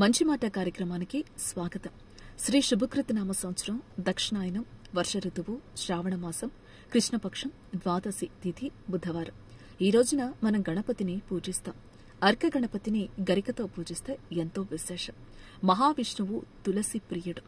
మంచి మాట కార్యక్రమానికి స్వాగతం. శ్రీ శుభకృత నామ సంవత్సరం దక్షిణాయనం వర్ష ఋతువు శ్రావణ మాసం కృష్ణపక్షం ద్వాదశి తిథి బుధవారం. ఈ రోజున మనం గణపతిని పూజిస్తాం. అర్క గణపతిని గరికతో పూజిస్తే ఎంతో విశేషం. మహావిష్ణువు తులసి ప్రియుడు.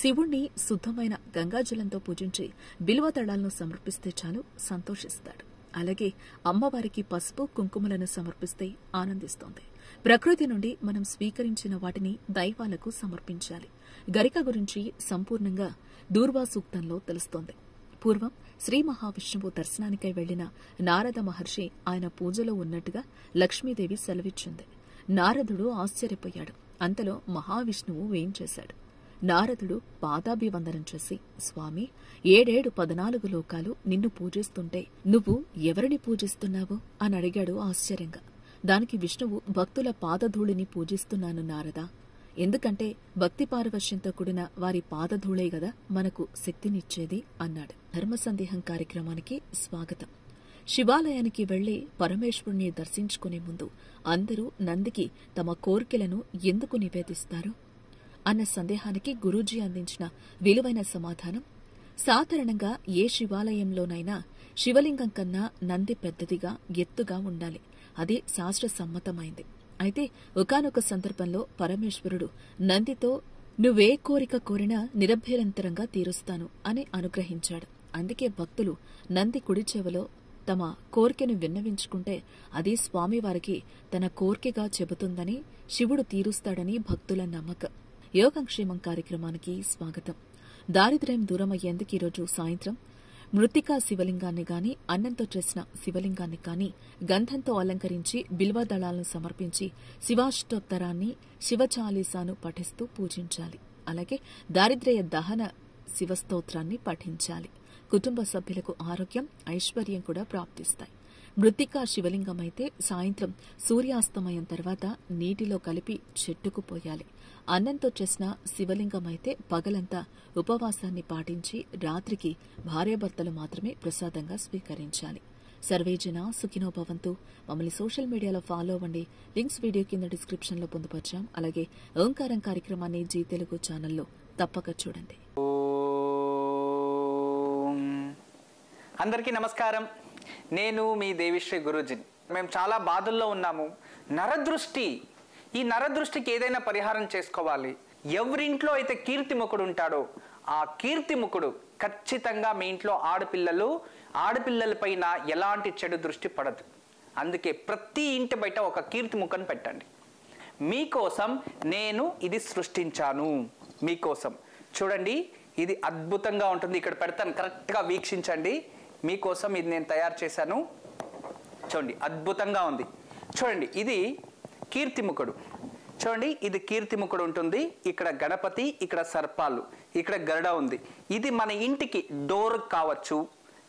శివుణ్ణి శుద్ధమైన గంగాజలంతో పూజించి బిల్వ దళాలను సమర్పిస్తే చాలు సంతోషిస్తాడు. అలాగే అమ్మవారికి పసుపు కుంకుమలను సమర్పిస్తే ఆనందిస్తుంది. ప్రకృతి నుండి మనం స్వీకరించిన వాటిని దైవాలకు సమర్పించాలి. గరిక గురించి సంపూర్ణంగా దూర్వా సూక్తంలో తెలుస్తోంది. పూర్వం శ్రీ మహావిష్ణువు దర్శనానికై వెళ్లిన నారద మహర్షి ఆయన పూజలో ఉన్నట్టుగా లక్ష్మీదేవి సెలవిచ్చింది. నారదుడు ఆశ్చర్యపోయాడు. అంతలో మహావిష్ణువు ఏం చేశాడు? నారదుడు పాదాభివందనం చేసి, స్వామి, 7,714 లోకాలు నిన్ను పూజిస్తుంటే నువ్వు ఎవరిని పూజిస్తున్నావు అని అడిగాడు ఆశ్చర్యంగా. దానికి విష్ణువు, భక్తుల పాదధూళిని పూజిస్తున్నాను నారదా, ఎందుకంటే భక్తి పారవశ్యంతో కూడిన వారి పాదధూళే గదా మనకు శక్తినిచ్చేది అన్నాడు. ధర్మ సందేహం కార్యక్రమానికి స్వాగతం. శివాలయానికి వెళ్లి పరమేశ్వరుణ్ణి దర్శించుకునే ముందు అందరూ నందికి తమ కోర్కెలను ఎందుకు నివేదిస్తారు అన్న సందేహానికి గురూజీ అందించిన విలువైన సమాధానం, సాధారణంగా ఏ శివాలయంలోనైనా శివలింగం కన్నా నంది పెద్దదిగా ఎత్తుగా ఉండాలి. అది శాస్త్ర సమ్మతమైంది. అయితే ఒకానొక సందర్భంలో పరమేశ్వరుడు నందితో, నువ్వే కోరిక కోరినా నిరభ్యంతరంగా తీరుస్తాను అని అనుగ్రహించాడు. అందుకే భక్తులు నంది కుడి చెవిలో తమ కోర్కెను విన్నవించుకుంటే అది స్వామివారికి తన కోర్కెగా చెబుతుందని, శివుడు తీరుస్తాడని భక్తుల నమ్మకం. యోగ క్షేమం కార్యక్రమానికి స్వాగతం. దారిద్ర్యం దూరమయ్యేందుకు ఈరోజు సాయంత్రం మృతికా శివలింగాన్ని గాని అన్నంతో చేసిన శివలింగాన్ని కాని గంధంతో అలంకరించి బిల్వ దళాలను సమర్పించి శివాష్టోత్తరాన్ని శివచాలీసాను పఠిస్తూ పూజించాలి. అలాగే దారిద్ర్య దహన శివస్తోత్రాన్ని పఠించాలి. కుటుంబ సభ్యులకు ఆరోగ్యం, ఐశ్వర్యం కూడా ప్రాప్తిస్తాయి. మృతికా శివలింగం అయితే సాయంత్రం సూర్యాస్తమయం తర్వాత నీటిలో కలిపి చెట్టుకు పోయాలి. అన్నంతో చేసిన శివలింగమైతే పగలంతా ఉపవాసాన్ని పాటించి రాత్రికి భార్యాభర్తలు మాత్రమే ప్రసాదంగా స్వీకరించాలి. సర్వేజన సుఖినో భవంతు. మమ్మల్ని సోషల్ మీడియాలో ఫాలో అవ్వండి. లింక్స్ వీడియో కింద డిస్క్రిప్షన్ లో పొందుపరిచాం. అలాగే ఓంకారం కార్యక్రమాన్ని జీ తెలుగు ఛానల్లో తప్పక చూడండి. అందరికీ నమస్కారం. నేను మీ దేవిశ్రీ గురూజీ. మేము చాలా బాధల్లో ఉన్నాము. నరదృష్టి, ఈ నరదృష్టికి ఏదైనా పరిహారం చేసుకోవాలి. ఎవరింట్లో అయితే కీర్తిముఖుడు ఉంటాడో ఆ కీర్తిముఖుడు ఖచ్చితంగా మీ ఇంట్లో ఆడపిల్లలపైన ఎలాంటి చెడు దృష్టి పడదు. అందుకే ప్రతి ఇంటి బయట ఒక కీర్తిముఖను పెట్టండి. మీకోసం నేను ఇది సృష్టించాను, మీకోసం. చూడండి, ఇది అద్భుతంగా ఉంటుంది. ఇక్కడ పెడతాను, కరెక్ట్గా వీక్షించండి. మీకోసం ఇది నేను తయారు చేశాను. చూడండి, అద్భుతంగా ఉంది. చూడండి, ఇది కీర్తిముఖుడు. చూడండి, ఇది కీర్తిముఖుడు ఉంటుంది. ఇక్కడ గణపతి, ఇక్కడ సర్పాలు, ఇక్కడ గరుడ ఉంది. ఇది మన ఇంటికి డోర్ కావచ్చు,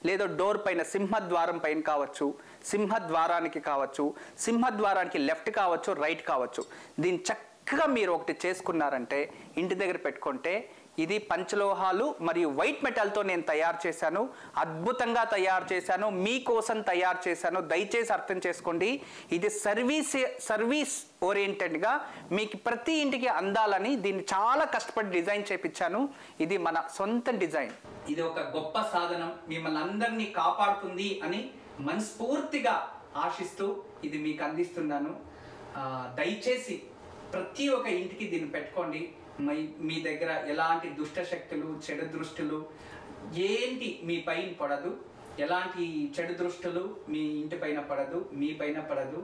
లేదా డోర్ పైన సింహద్వారం పైన కావచ్చు, సింహద్వారానికి కావచ్చు, సింహద్వారానికి లెఫ్ట్ కావచ్చు, రైట్ కావచ్చు. దీన్ని చక్కగా మీరు ఒకటి చేసుకున్నారంటే, ఇంటి దగ్గర పెట్టుకుంటే, ఇది పంచలోహాలు మరియు వైట్ మెటల్తో నేను తయారు చేశాను. అద్భుతంగా తయారు చేశాను, మీకోసం తయారు చేశాను. దయచేసి అర్థం చేసుకోండి, ఇది సర్వీస్ ఓరియంటెడ్గా మీకు ప్రతి ఇంటికి అందాలని దీన్ని చాలా కష్టపడి డిజైన్ చేపించాను. ఇది మన సొంత డిజైన్. ఇది ఒక గొప్ప సాధనం, మిమ్మల్ని అందరినీ కాపాడుతుంది అని మనస్ఫూర్తిగా ఆశిస్తూ ఇది మీకు అందిస్తున్నాను. దయచేసి ప్రతి ఒక్క ఇంటికి దీన్ని పెట్టుకోండి. మీ దగ్గర ఎలాంటి దుష్ట శక్తులు, చెడు దృష్టిలు ఏంటి మీ పైన పడదు. ఎలాంటి చెడు దృష్టిలు మీ ఇంటి పైన పడదు, మీ పైన పడదు.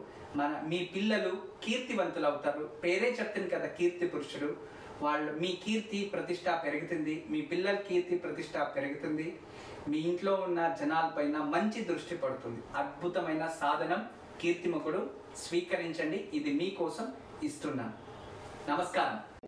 మీ పిల్లలు కీర్తివంతులు అవుతారు. పేరే చెప్తుంది కదా కీర్తి పురుషుడు. వాళ్ళు మీ కీర్తి ప్రతిష్ట పెరుగుతుంది, మీ పిల్లల కీర్తి ప్రతిష్ట పెరుగుతుంది. మీ ఇంట్లో ఉన్న జనాలపైన మంచి దృష్టి పడుతుంది. అద్భుతమైన సాధనం కీర్తిముఖుడు. స్వీకరించండి, ఇది మీకోసం ఇస్తున్నాను. నమస్కారం.